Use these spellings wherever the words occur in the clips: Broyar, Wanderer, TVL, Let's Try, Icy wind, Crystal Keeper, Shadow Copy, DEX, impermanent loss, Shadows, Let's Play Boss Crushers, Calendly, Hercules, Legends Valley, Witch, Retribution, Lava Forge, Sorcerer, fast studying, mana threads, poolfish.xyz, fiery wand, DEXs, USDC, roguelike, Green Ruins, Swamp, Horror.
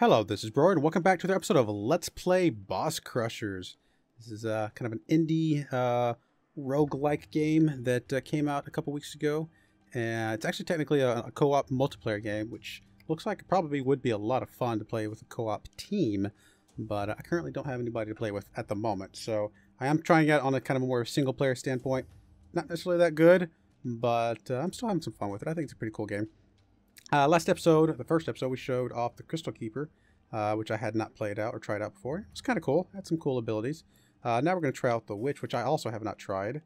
Hello, this is Broyar, and welcome back to another episode of Let's Play Boss Crushers. This is kind of an indie roguelike game that came out a couple weeks ago. And it's actually technically a co-op multiplayer game, which looks like it probably would be a lot of fun to play with a co-op team. But I currently don't have anybody to play with at the moment, so I am trying it on a kind of a more single-player standpoint. Not necessarily that good, but I'm still having some fun with it. I think it's a pretty cool game. Last episode, the first episode, we showed off the Crystal Keeper, which I had not played out or tried out before. It was kind of cool. Had some cool abilities. Now we're going to try out the Witch, which I also have not tried.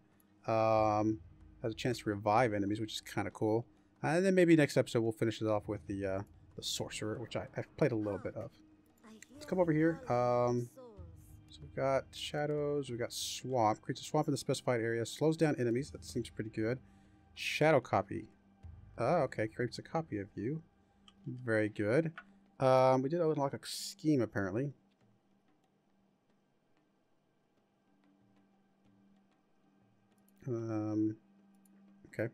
Has a chance to revive enemies, which is kind of cool. And then maybe next episode we'll finish it off with the Sorcerer, which I've played a little bit of. Let's come over here. So we've got Shadows, we've got Swamp. Creates a swamp in the specified area. Slows down enemies. That seems pretty good. Shadow Copy. Oh, okay. Creates a copy of you. Very good. We did unlock a scheme, apparently. Okay.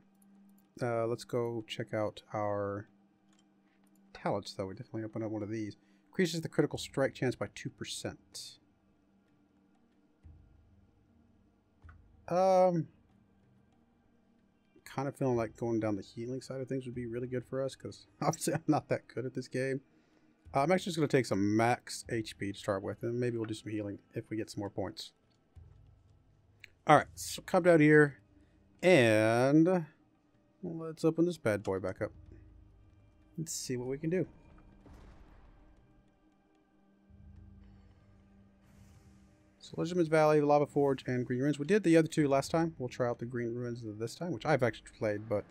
Let's go check out our talents, though. We definitely open up one of these. Increases the critical strike chance by 2%. Kind of feeling like going down the healing side of things would be really good for us, because obviously I'm not that good at this game. I'm actually just going to take some max HP to start with, and maybe we'll do some healing if we get some more points. Alright, so come down here, and let's open this bad boy back up. Let's see what we can do. So Legends Valley, Lava Forge, and Green Ruins. We did the other two last time. We'll try out the Green Ruins this time, which I've actually played, but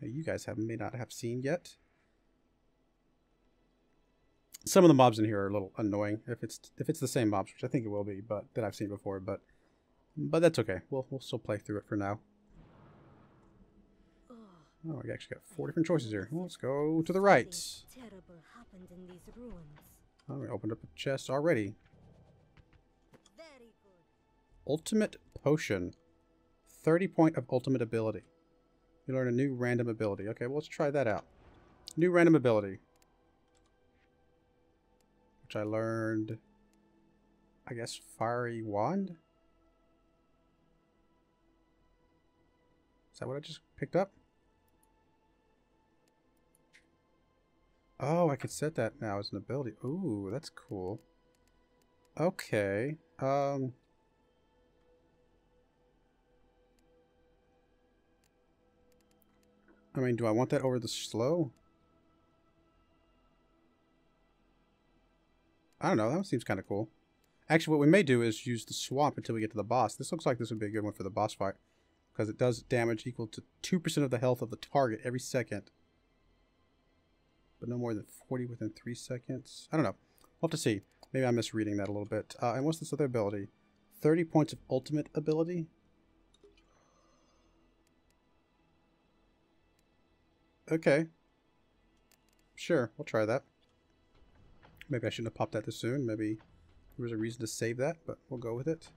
you guys may not have seen yet. Some of the mobs in here are a little annoying if it's the same mobs, which I think it will be, but that I've seen before. But that's okay. We'll still play through it for now. Oh, we actually got four different choices here. Well, let's go to the right. Oh, we opened up a chest already. Ultimate Potion. 30 point of ultimate ability. You learn a new random ability. Okay, well, let's try that out. New random ability. Which I learned, I guess, fiery wand? Is that what I just picked up? Oh, I can set that now as an ability. Ooh, that's cool. Okay. I mean, do I want that over the slow? I don't know. That one seems kind of cool. Actually, what we may do is use the swamp until we get to the boss. This looks like this would be a good one for the boss fight, because it does damage equal to 2% of the health of the target every second, but no more than 40 within 3 seconds. I don't know. We'll have to see. Maybe I'm misreading that a little bit. And what's this other ability? 30 points of ultimate ability? Okay. Sure, we'll try that. Maybe I shouldn't have popped that this soon. Maybe there was a reason to save that, but we'll go with it.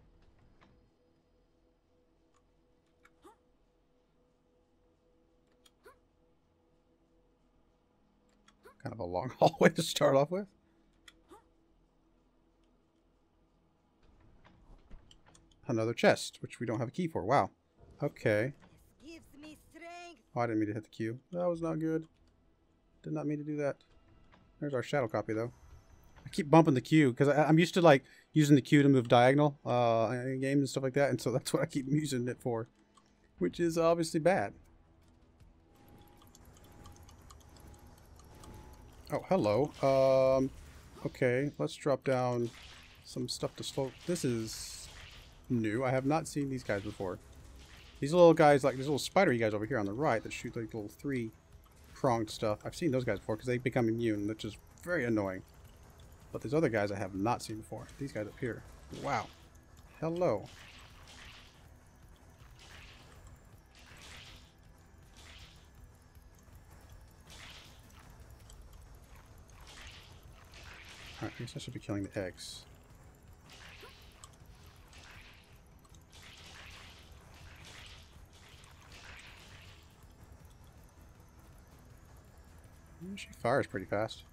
Kind of a long hallway to start off with. Another chest, which we don't have a key for. Wow. Okay. Oh, I didn't mean to hit the Q. That was not good. Did not mean to do that. There's our shadow copy, though. I keep bumping the Q because I'm used to like using the Q to move diagonal in games and stuff like that, and so that's what I keep using it for, which is obviously bad. Oh, hello. Okay, let's drop down some stuff to slow. This is new. I have not seen these guys before. These little guys, like these little spidery guys over here on the right that shoot like little 3-pronged stuff. I've seen those guys before because they become immune, which is very annoying. But these other guys I have not seen before. These guys up here. Wow. Hello. Alright, I guess I should be killing the eggs. She fires pretty fast.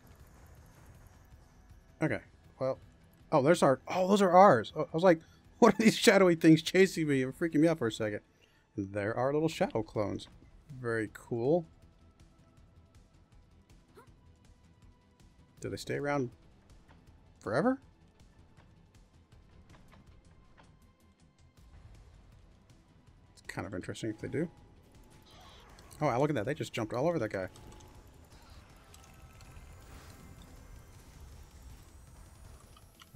Okay. Well, oh, there's our... Oh, those are ours. I was like, what are these shadowy things chasing me and freaking me out for a second? There are little shadow clones. Very cool. Do they stay around forever? It's kind of interesting if they do. Oh, wow, look at that. They just jumped all over that guy.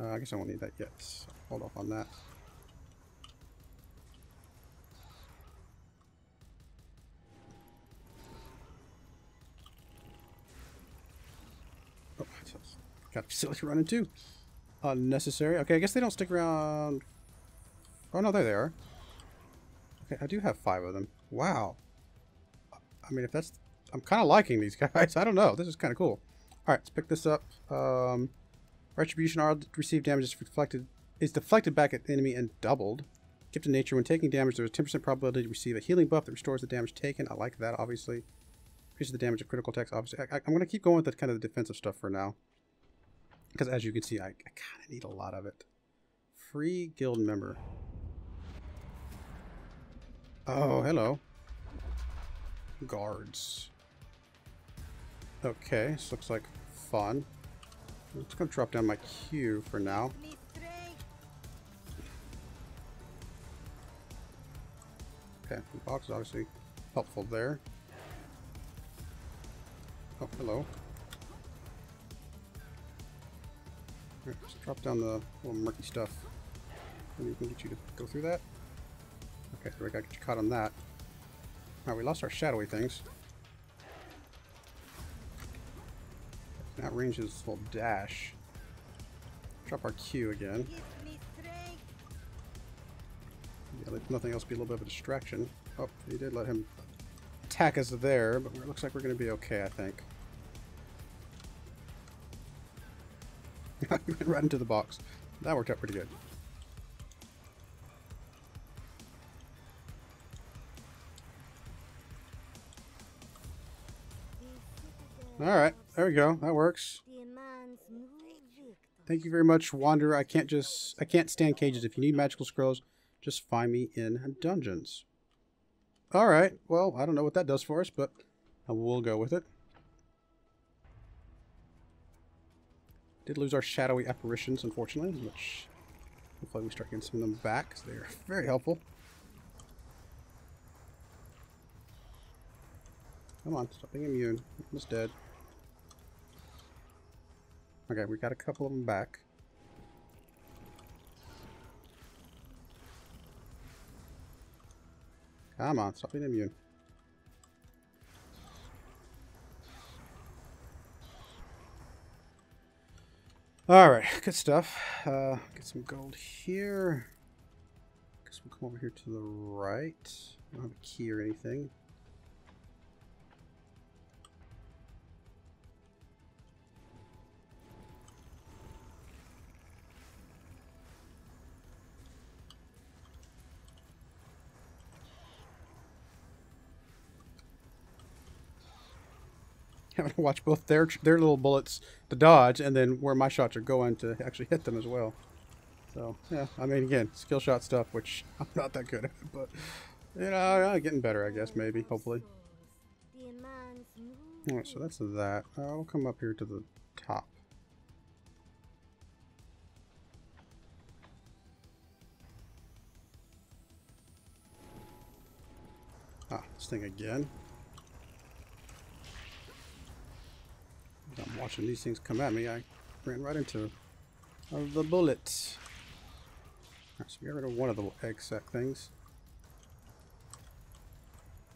I guess I won't need that yet. So hold off on that. Oh, got silly running too. Unnecessary. Okay, I guess they don't stick around. Oh no, there they are. Okay, I do have 5 of them. Wow. I mean, if that's... I'm kind of liking these guys. I don't know. This is kind of cool. Alright, let's pick this up. Retribution R received damage is deflected back at the enemy and doubled. Gift of nature. When taking damage, there is a 10% probability to receive a healing buff that restores the damage taken. I like that, obviously. Increases the damage of critical attacks, obviously. I'm going to keep going with the kind of the defensive stuff for now. Because as you can see, I kind of need a lot of it. Free guild member. Oh, hello. Guards. Okay, this looks like fun. I'm just going to drop down my Q for now. Okay, the box is obviously helpful there. Oh, hello. Right, just drop down the little murky stuff. Maybe we can get you to go through that. Okay, so I got you caught on that. Alright, we lost our shadowy things. That range is full dash. Drop our Q again. Yeah, let nothing else be a little bit of a distraction. Oh, he did let him attack us there, but it looks like we're going to be okay, I think. He went right into the box. That worked out pretty good. Alright, there we go. That works. Thank you very much, Wanderer. I can't stand cages. If you need magical scrolls, just find me in dungeons. Alright, well, I don't know what that does for us, but I will go with it. Did lose our shadowy apparitions, unfortunately, which hopefully we start getting some of them back, because they are very helpful. Come on, stop being immune. It's dead. Okay, we got a couple of them back. Come on, stop being immune. Alright, good stuff. Get some gold here. Guess we'll come over here to the right. I don't have a key or anything. Having to watch both their little bullets to dodge, and then where my shots are going to actually hit them as well. So yeah, I mean, again, skill shot stuff, which I'm not that good at, but you know, getting better, I guess, maybe, hopefully. All right, so that's that. I'll come up here to the top. Ah, this thing again. I'm watching these things come at me. I ran right into the bullets. Alright, so we got rid of one of the egg sack things.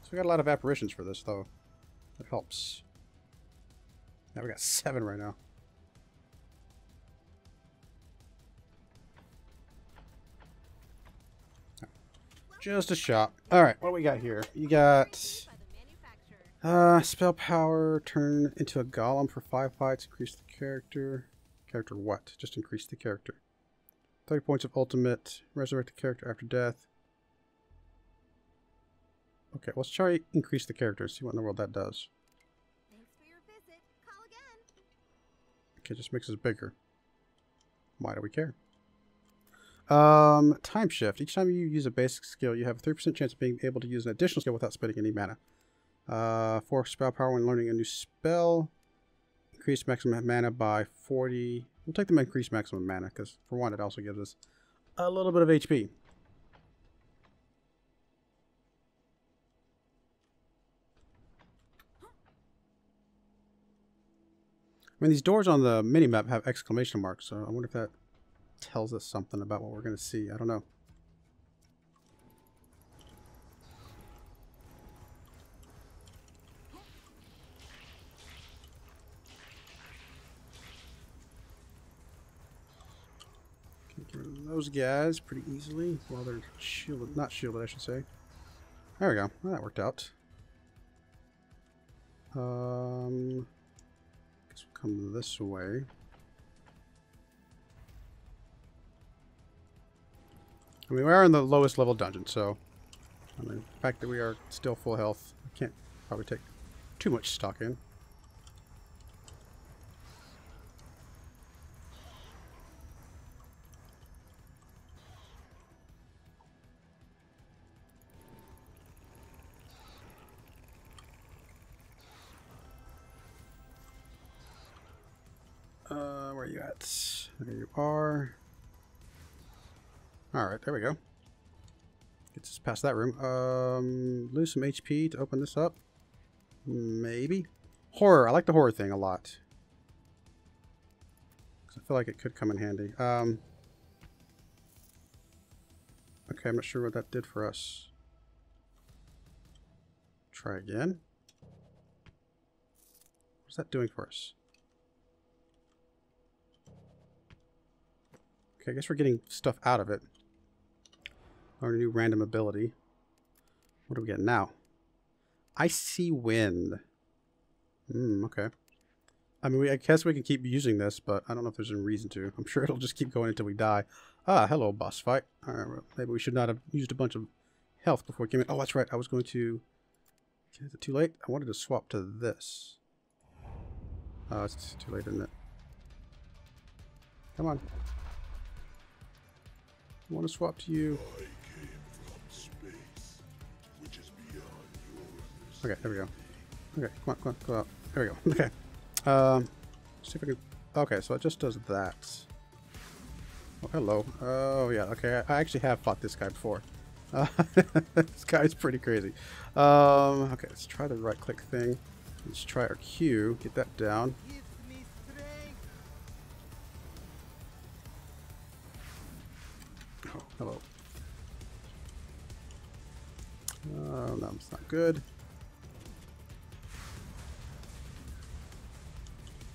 So we got a lot of apparitions for this, though. That helps. Now we got 7 right now. Just a shot. Alright, what do we got here? You got... spell power, turn into a golem for 5 fights, increase the character. Character what? Just increase the character. 30 points of ultimate, resurrect the character after death. Okay, let's try increase the character, see what in the world that does. Thanks for your visit. Call again. Okay, just makes us bigger. Why do we care? Time shift. Each time you use a basic skill, you have a 3% chance of being able to use an additional skill without spending any mana. 4 spell power when learning a new spell. Increase maximum mana by 40. We'll take the increased maximum mana because, for one, it also gives us a little bit of HP. I mean, these doors on the minimap have exclamation marks, so I wonder if that tells us something about what we're going to see. I don't know. Can get rid of those guys pretty easily while they're shielded. Not shielded, I should say. There we go. Well, that worked out. Come this way. I mean, we are in the lowest level dungeon, so I mean, the fact that we are still full health, I can't probably take too much stock in. Where are you at? There you are. All right, there we go. Gets us past that room. Lose some HP to open this up. Maybe. Horror. I like the horror thing a lot. Because I feel like it could come in handy. Okay, I'm not sure what that did for us. Try again. What's that doing for us? Okay, I guess we're getting stuff out of it. Our new random ability. What do we get now? Icy wind. Okay. I mean, I guess we can keep using this, but I don't know if there's any reason to. I'm sure it'll just keep going until we die. Ah, hello, boss fight. All right, well, maybe we should not have used a bunch of health before we came in. Oh, that's right. I was going to... Is it too late? I wanted to swap to this. Oh, it's too late, isn't it? Come on. I want to swap to you. I came from space, which is beyond your... Okay, there we go. Okay, come on, come on, come on. There we go. Okay. See if I can... Okay, so it just does that. Oh, hello. Oh, yeah, okay. I actually have fought this guy before. This guy's pretty crazy. Okay, let's try the right-click thing. Let's try our Q. Get that down. Hello. Oh, no, it's not good.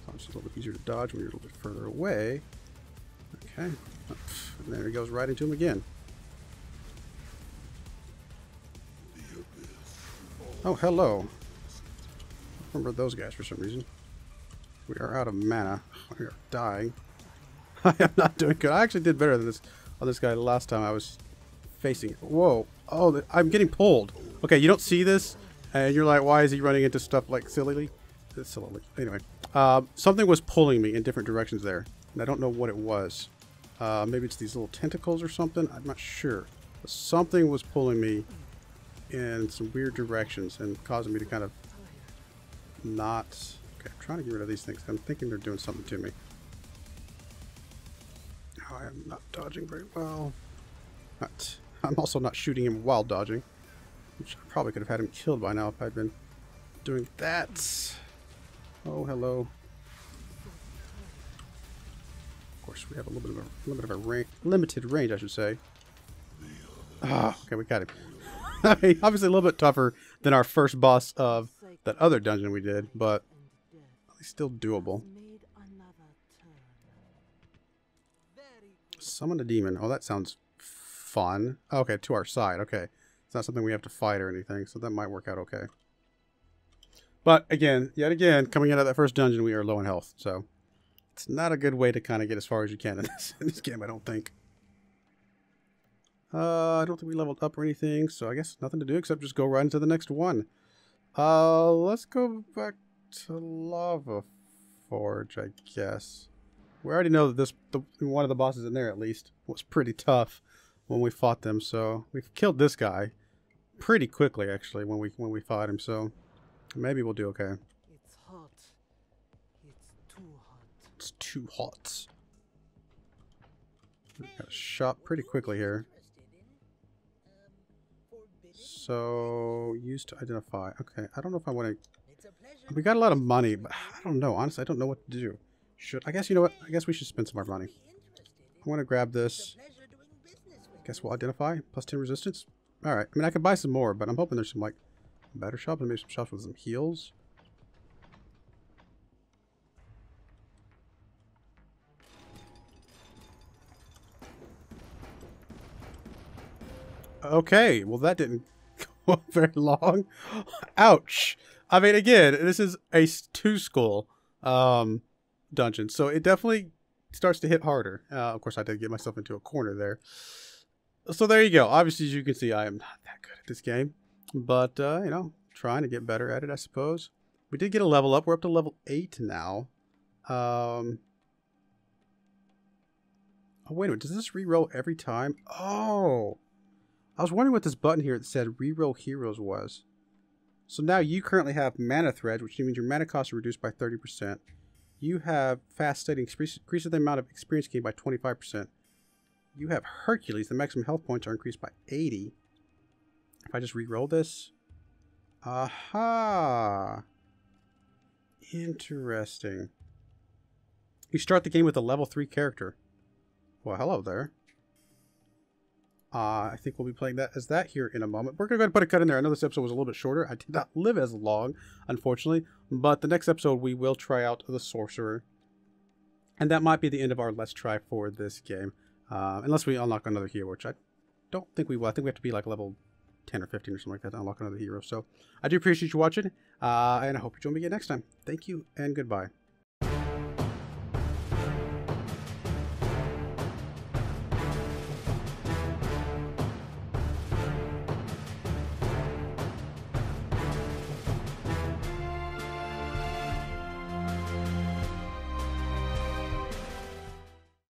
So it's just a little bit easier to dodge when you're a little bit further away. Okay. And there he goes right into him again. Oh, hello. I remember those guys for some reason. We are out of mana. We are dying. I am not doing good. I actually did better than this. Oh, this guy last time I was facing it. Whoa. Oh, I'm getting pulled. Okay, you don't see this, and you're like, why is he running into stuff like sillily? It's sillily. Anyway, something was pulling me in different directions there, and I don't know what it was. Maybe it's these little tentacles or something. I'm not sure. But something was pulling me in some weird directions and causing me to kind of not... Okay, I'm trying to get rid of these things. I'm thinking they're doing something to me. I am not dodging very well. But I'm also not shooting him while dodging, which I probably could have had him killed by now if I'd been doing that. Oh, hello. Of course, we have a little bit of a limited range, I should say. Ah, okay, we got him. I mean, obviously a little bit tougher than our first boss of that other dungeon we did, but he's still doable. Summon a demon. Oh, that sounds fun. Okay, to our side. Okay. It's not something we have to fight or anything, so that might work out okay. But, again, yet again, coming out of that first dungeon, we are low in health, so it's not a good way to kind of get as far as you can in this game, I don't think. I don't think we leveled up or anything, so I guess nothing to do except just go right into the next one. Let's go back to Lava Forge, I guess. We already know that one of the bosses in there, at least, was pretty tough when we fought them. So we've killed this guy pretty quickly, actually, when we fought him. So maybe we'll do okay. It's hot. It's too hot. It's too hot. Got a shop pretty quickly here. So used to identify. Okay, I don't know if I want to. We got a lot of money, but I don't know. Honestly, I don't know what to do. I guess, you know what? I guess we should spend some more money. I want to grab this. Guess we'll identify. Plus 10 resistance. All right. I mean, I could buy some more, but I'm hoping there's some like better shops and maybe some shops with some heals. Okay, well that didn't go on very long. Ouch. I mean, again, this is a 2-school dungeon, so it definitely starts to hit harder. Of course, I did get myself into a corner there. So there you go. Obviously, as you can see, I am not that good at this game, but you know, trying to get better at it, I suppose. We did get a level up. We're up to level 8 now. Oh, wait a minute. Does this reroll every time? Oh. I was wondering what this button here that said reroll heroes was. So now you currently have mana threads, which means your mana costs are reduced by 30%. You have fast studying, increases the amount of experience gained by 25%. You have Hercules, the maximum health points are increased by 80. If I just reroll this. Aha! Interesting. You start the game with a level 3 character. Well, hello there. I think we'll be playing that as that here in a moment. We're going to go ahead and put a cut in there. I know this episode was a little bit shorter. I did not live as long, unfortunately. But the next episode, we will try out the Sorcerer. And that might be the end of our Let's Try for this game. Unless we unlock another hero, which I don't think we will. I think we have to be like level 10 or 15 or something like that to unlock another hero. So I do appreciate you watching. And I hope you join me again next time. Thank you and goodbye.